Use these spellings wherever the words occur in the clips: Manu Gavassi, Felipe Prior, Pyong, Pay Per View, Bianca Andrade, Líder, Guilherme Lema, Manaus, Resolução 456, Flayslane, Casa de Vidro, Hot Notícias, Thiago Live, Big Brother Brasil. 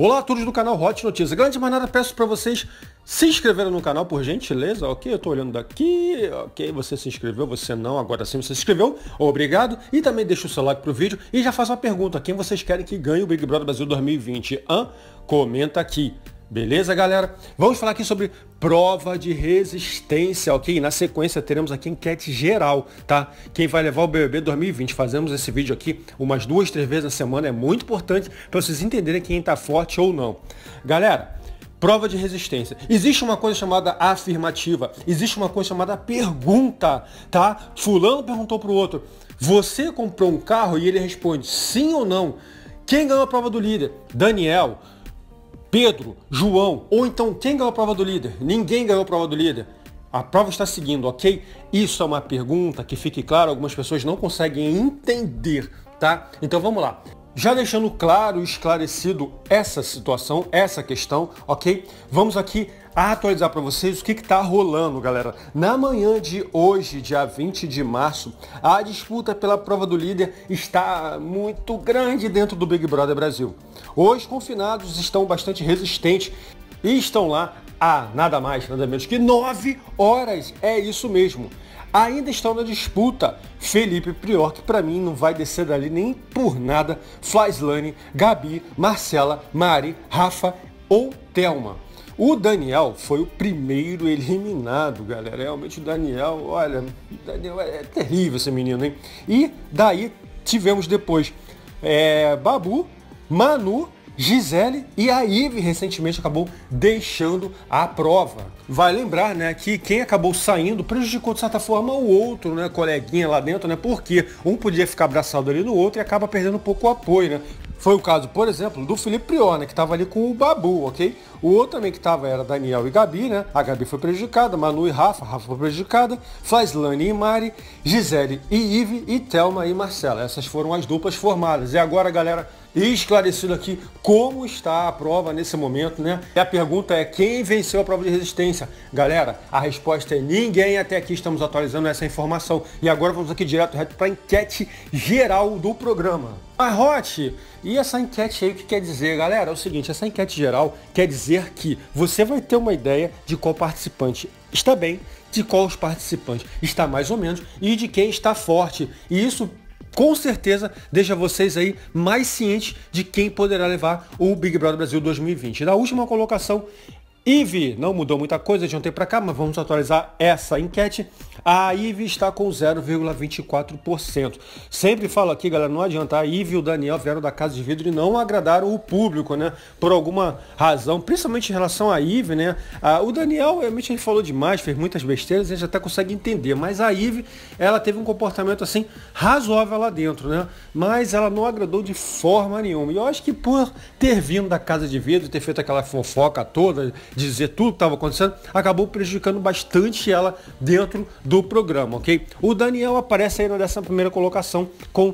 Olá a todos do canal Hot Notícias. Grande maneira, peço para vocês se inscreverem no canal, por gentileza, ok? Eu tô olhando daqui, ok? Você se inscreveu, você não, agora sim você se inscreveu, obrigado. E também deixa o seu like pro vídeo e já faz uma pergunta: quem vocês querem que ganhe o Big Brother Brasil 2020? Hã? Comenta aqui. Beleza, galera? Vamos falar aqui sobre prova de resistência, ok? Na sequência teremos aqui enquete geral, tá? Quem vai levar o BBB 2020. Fazemos esse vídeo aqui umas 2, 3 vezes na semana. É muito importante para vocês entenderem quem tá forte ou não. Galera, prova de resistência. Existe uma coisa chamada afirmativa. Existe uma coisa chamada pergunta, tá? Fulano perguntou pro outro: você comprou um carro? E ele responde sim ou não. Quem ganhou a prova do líder? Daniel, Pedro, João, ou então quem ganhou a prova do líder? Ninguém ganhou a prova do líder. A prova está seguindo, ok? Isso é uma pergunta que, fique claro, algumas pessoas não conseguem entender, tá? Então vamos lá. Já deixando claro e esclarecido essa situação, essa questão, ok? Vamos aqui atualizar para vocês o que está rolando, galera. Na manhã de hoje, dia 20 de março, a disputa pela prova do líder está muito grande dentro do Big Brother Brasil. Os confinados estão bastante resistentes e estão lá há nada mais, nada menos que 9 horas. É isso mesmo. Ainda estão na disputa Felipe Prior, que pra mim não vai descer dali nem por nada, Flayslane, Gabi, Marcela, Mari, Rafa ou Thelma. O Daniel foi o primeiro eliminado, galera. Realmente o Daniel, olha, Daniel é terrível esse menino, hein? E daí tivemos depois Babu, Manu, Gisele e a Ive recentemente acabou deixando a prova. Vai lembrar, né, que quem acabou saindo prejudicou de certa forma o outro, né, coleguinha lá dentro, né, porque um podia ficar abraçado ali no outro e acaba perdendo um pouco o apoio, né. Foi o caso, por exemplo, do Felipe Prior, né, que estava ali com o Babu, ok? O outro também que estava era Daniel e Gabi, né? A Gabi foi prejudicada, Manu e Rafa foi prejudicada, Flayslane e Mari, Gisele e Ive e Thelma e Marcela. Essas foram as duplas formadas. E agora, galera, esclarecido aqui como está a prova nesse momento, né? E a pergunta é: quem venceu a prova de resistência? Galera, a resposta é ninguém. Até aqui estamos atualizando essa informação. E agora vamos aqui direto para a enquete geral do programa. Mas Hot, e essa enquete aí, o que quer dizer, galera? É o seguinte: essa enquete geral quer dizer que você vai ter uma ideia de qual participante está bem, de qual os participantes está mais ou menos e de quem está forte. E isso, com certeza, deixa vocês aí mais cientes de quem poderá levar o Big Brother Brasil 2020. Na última colocação, Ive, não mudou muita coisa de ontem para cá, mas vamos atualizar essa enquete. A Ive está com 0,24%. Sempre falo aqui, galera, não adianta. A Ive e o Daniel vieram da Casa de Vidro e não agradaram o público, né? Por alguma razão, principalmente em relação à Ive, né? O Daniel, realmente, ele falou demais, fez muitas besteiras, a gente até consegue entender. Mas a Ive, ela teve um comportamento, assim, razoável lá dentro, né? Mas ela não agradou de forma nenhuma. E eu acho que por ter vindo da Casa de Vidro, ter feito aquela fofoca toda, dizer tudo que estava acontecendo, acabou prejudicando bastante ela dentro do programa, ok? O Daniel aparece aí nessa primeira colocação com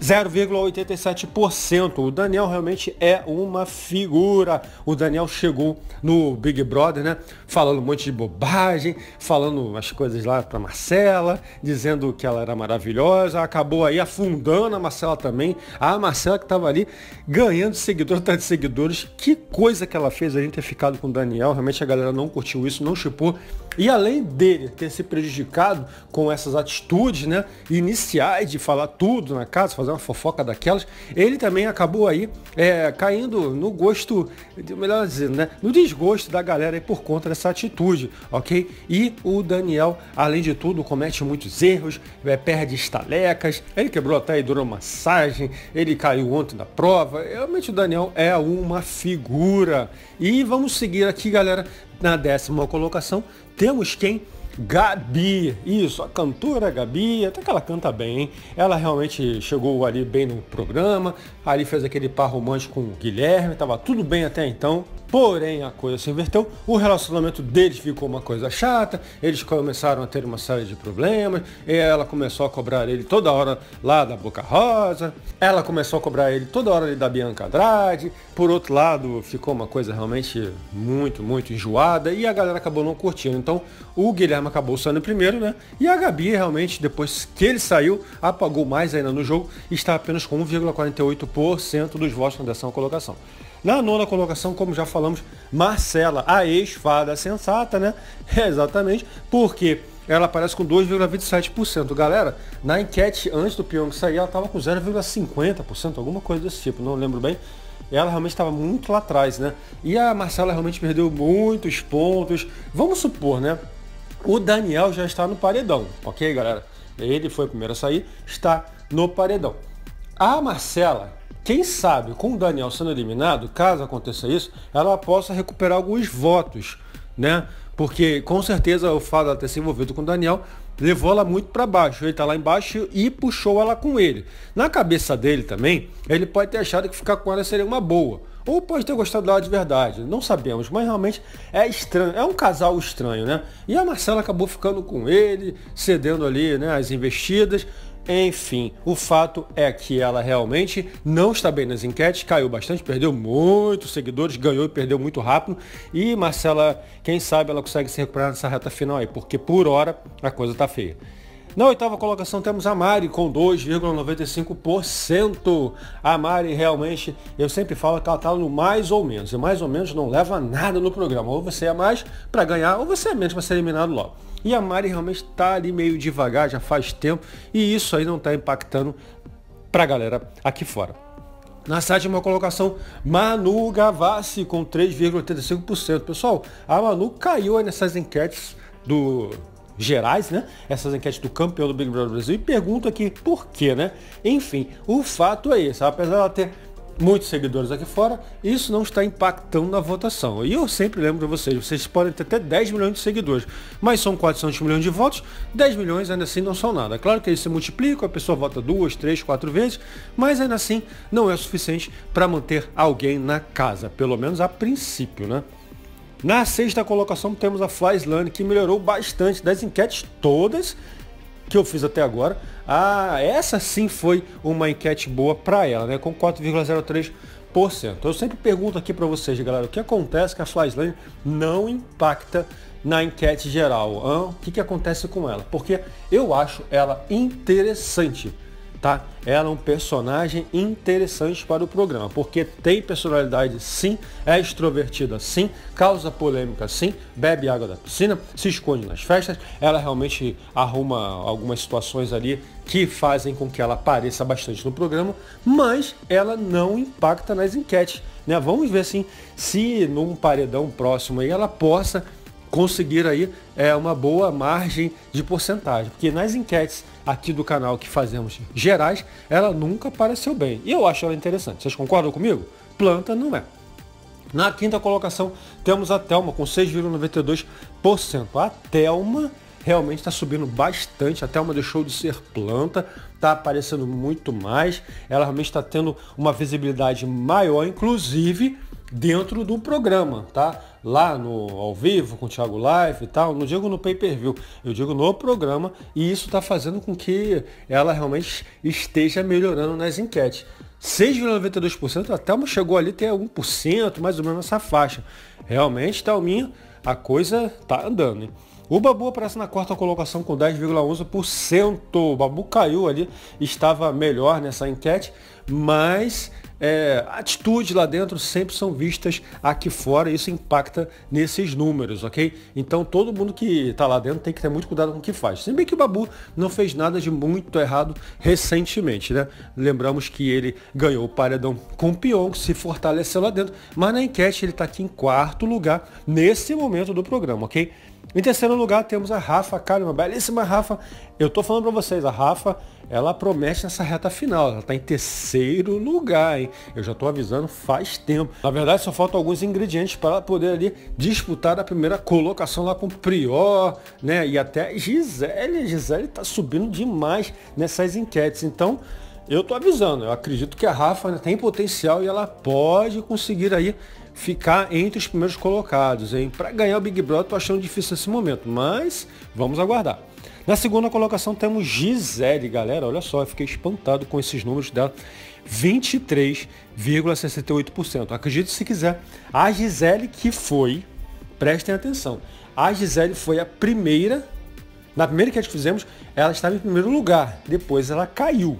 0,87%. O Daniel realmente é uma figura. O Daniel chegou no Big Brother, né, falando um monte de bobagem, falando as coisas lá para Marcela, dizendo que ela era maravilhosa, acabou aí afundando a Marcela também. A Marcela que estava ali ganhando seguidor, tanto de seguidores. Que coisa que ela fez a gente ter ficado com o Daniel. Realmente a galera não curtiu isso, não chipou. E além dele ter se prejudicado com essas atitudes, né, iniciais de falar tudo na casa, fazer uma fofoca daquelas, ele também acabou aí caindo no gosto, melhor dizendo, né, no desgosto da galera aí por conta dessa atitude, ok? E o Daniel, além de tudo, comete muitos erros, perde estalecas, ele quebrou até hidromassagem, ele caiu ontem da prova. Realmente o Daniel é uma figura. E vamos seguir aqui, galera, na 10ª colocação, temos quem? Gabi, isso, a cantora Gabi, até que ela canta bem, hein? Ela realmente chegou ali bem no programa, ali fez aquele par romântico com o Guilherme, tava tudo bem até então, porém a coisa se inverteu, o relacionamento deles ficou uma coisa chata, eles começaram a ter uma série de problemas, ela começou a cobrar ele toda hora lá da Boca Rosa, ela começou a cobrar ele toda hora ali da Bianca Andrade, por outro lado ficou uma coisa realmente muito, muito enjoada e a galera acabou não curtindo. Então o Guilherme Lema acabou saindo primeiro, né? E a Gabi, realmente, depois que ele saiu, apagou mais ainda no jogo e está apenas com 1,48% dos votos na 10ª colocação. Na 9ª colocação, como já falamos, Marcela, a ex-fada sensata, né? É, exatamente, porque ela aparece com 2,27%. Galera, na enquete antes do Pyong sair, ela estava com 0,50%, alguma coisa desse tipo, não lembro bem. Ela realmente estava muito lá atrás, né? E a Marcela realmente perdeu muitos pontos. Vamos supor, né? O Daniel já está no paredão, ok, galera? Ele foi o primeiro a sair, está no paredão. A Marcela, quem sabe, com o Daniel sendo eliminado, caso aconteça isso, ela possa recuperar alguns votos, né? Porque, com certeza, o fato dela ter se envolvido com o Daniel levou ela muito para baixo. Ele tá lá embaixo e puxou ela com ele. Na cabeça dele também, ele pode ter achado que ficar com ela seria uma boa. Ou pode ter gostado dela de verdade, não sabemos. Mas realmente é estranho, é um casal estranho, né? E a Marcela acabou ficando com ele, cedendo ali, né, as investidas. Enfim, o fato é que ela realmente não está bem nas enquetes, caiu bastante, perdeu muitos seguidores, ganhou e perdeu muito rápido. E Marcela, quem sabe ela consegue se recuperar nessa reta final aí, porque por hora a coisa tá feia. Na 8ª colocação temos a Mari com 2,95%. A Mari realmente, eu sempre falo que ela tá no mais ou menos, e mais ou menos não leva nada no programa. Ou você é mais para ganhar, ou você é menos para ser eliminado logo. E a Mari realmente tá ali meio devagar, já faz tempo, e isso aí não tá impactando pra galera aqui fora. Na 7ª colocação, Manu Gavassi com 3,85%. Pessoal, a Manu caiu aí nessas enquetes do gerais, né? Essas enquetes do campeão do Big Brother Brasil, e pergunto aqui por quê, né? Enfim, o fato é esse, apesar dela ter muitos seguidores aqui fora, isso não está impactando na votação. E eu sempre lembro para vocês, vocês podem ter até 10 milhões de seguidores, mas são 400 milhões de votos, 10 milhões ainda assim não são nada. Claro que eles se multiplicam, a pessoa vota 2, 3, 4 vezes, mas ainda assim não é suficiente para manter alguém na casa, pelo menos a princípio, né? Na 6ª colocação temos a Flayslane, que melhorou bastante das enquetes todas que eu fiz até agora. Ah, essa sim foi uma enquete boa para ela, né? Com 4,03%. Eu sempre pergunto aqui para vocês, galera, o que acontece que a Flayslane não impacta na enquete geral? Hein? O que acontece com ela? Porque eu acho ela interessante, tá? Ela é um personagem interessante para o programa, porque tem personalidade sim, é extrovertida sim, causa polêmica sim, bebe água da piscina, se esconde nas festas, ela realmente arruma algumas situações ali que fazem com que ela apareça bastante no programa, mas ela não impacta nas enquetes, né? Vamos ver assim, se num paredão próximo aí ela possa conseguir aí uma boa margem de porcentagem, porque nas enquetes aqui do canal que fazemos gerais, ela nunca apareceu bem, e eu acho ela interessante. Vocês concordam comigo? Planta não é. Na 5ª colocação temos a Thelma com 6,92%. A Thelma realmente está subindo bastante, a Thelma deixou de ser planta, está aparecendo muito mais, ela realmente está tendo uma visibilidade maior, inclusive dentro do programa, tá? Lá no ao vivo, com o Thiago Live e tal, não digo no Pay Per View, eu digo no programa, e isso tá fazendo com que ela realmente esteja melhorando nas enquetes. 6,92%, a Thelma chegou ali até 1%, mais ou menos essa faixa. Realmente, Thelminha, a coisa tá andando, hein? O Babu aparece na 4ª colocação com 10,11%. O Babu caiu ali, estava melhor nessa enquete, mas atitudes lá dentro sempre são vistas aqui fora, e isso impacta nesses números, ok? Então todo mundo que está lá dentro tem que ter muito cuidado com o que faz. Se bem que o Babu não fez nada de muito errado recentemente, né? Lembramos que ele ganhou o paredão com o Pyong, se fortaleceu lá dentro, mas na enquete ele está aqui em 4º lugar nesse momento do programa, ok? Em 3º lugar temos a Rafa, cara, uma belíssima Rafa. Eu tô falando pra vocês, a Rafa, ela promete nessa reta final, ela tá em 3º lugar, hein? Eu já tô avisando faz tempo. Na verdade só faltam alguns ingredientes para ela poder ali disputar a primeira colocação lá com o Prior, né? E até Gisele, Gisele tá subindo demais nessas enquetes, então eu tô avisando, eu acredito que a Rafa, né, tem potencial e ela pode conseguir aí ficar entre os primeiros colocados, hein? Para ganhar o Big Brother, tô achando difícil nesse momento, mas vamos aguardar. Na 2ª colocação temos Gisele, galera, olha só, eu fiquei espantado com esses números dela, 23,68%. Acredite se quiser, a Gisele que foi, prestem atenção, a Gisele foi a primeira Na primeira enquete que fizemos, ela estava em primeiro lugar, depois ela caiu,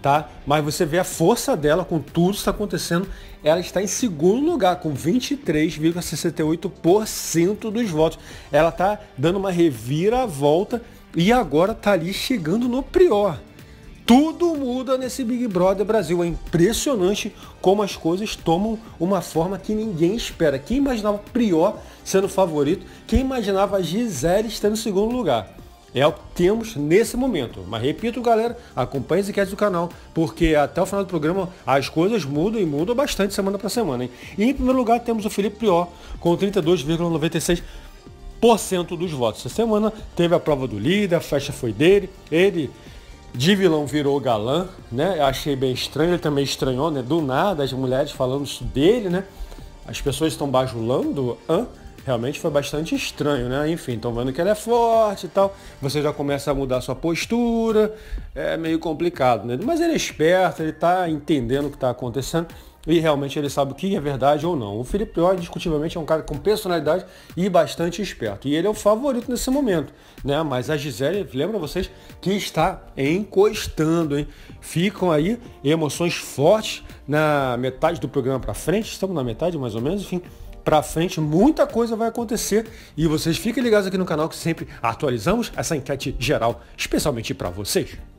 tá? Mas você vê a força dela com tudo que está acontecendo, ela está em segundo lugar, com 23,68% dos votos. Ela está dando uma reviravolta e agora está ali chegando no Prior. Tudo muda nesse Big Brother Brasil. É impressionante como as coisas tomam uma forma que ninguém espera. Quem imaginava Prior sendo favorito? Quem imaginava Gisele estando em segundo lugar? É o que temos nesse momento. Mas repito, galera, acompanhe as enquetes do canal, porque até o final do programa as coisas mudam e mudam bastante semana para semana, hein? E em primeiro lugar temos o Felipe Prior com 32,96% dos votos. Essa semana teve a prova do líder, a festa foi dele, ele... de vilão virou galã, né? Eu achei bem estranho, ele também estranhou, né? Do nada, as mulheres falando isso dele, né? As pessoas estão bajulando, hã? Realmente foi bastante estranho, né? Enfim, estão vendo que ela é forte e tal, você já começa a mudar a sua postura, é meio complicado, né? Mas ele é esperto, ele tá entendendo o que tá acontecendo e realmente ele sabe o que é verdade ou não. O Felipe Prior, indiscutivelmente, é um cara com personalidade e bastante esperto. E ele é o favorito nesse momento, né? Mas a Gisele, lembra vocês, que está encostando, hein? Ficam aí emoções fortes na metade do programa para frente. Estamos na metade, mais ou menos, enfim. Para frente, muita coisa vai acontecer. E vocês fiquem ligados aqui no canal que sempre atualizamos essa enquete geral, especialmente para vocês.